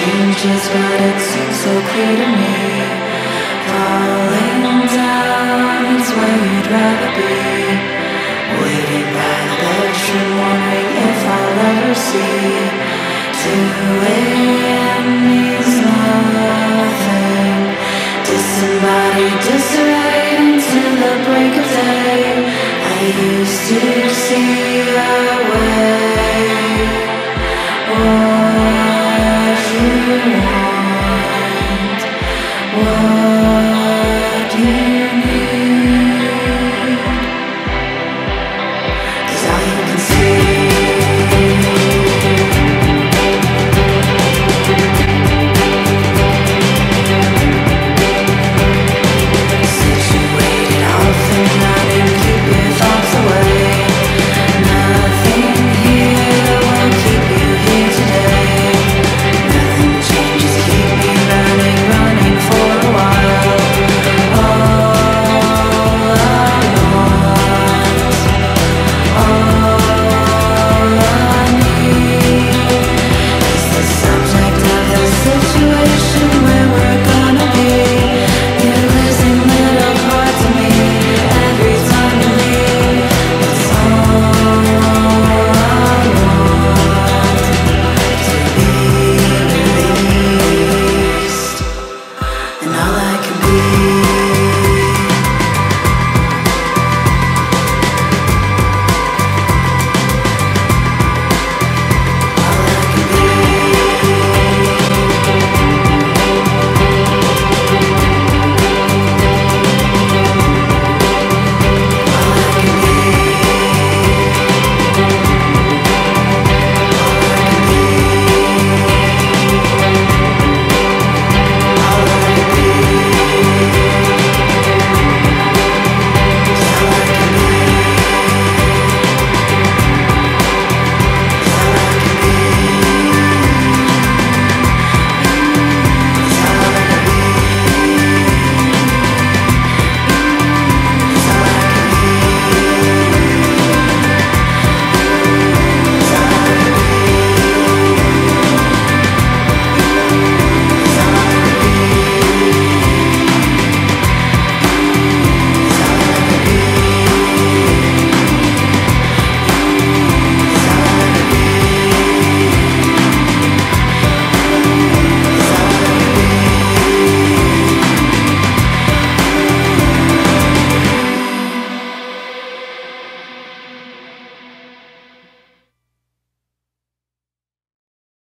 changes, but it seems so clear to me. Falling down is where you'd rather be. Waiting by the bedroom, wondering if I'll ever see. 2 AM means nothing. Disembodied, disarrayed until the break of day. I used to see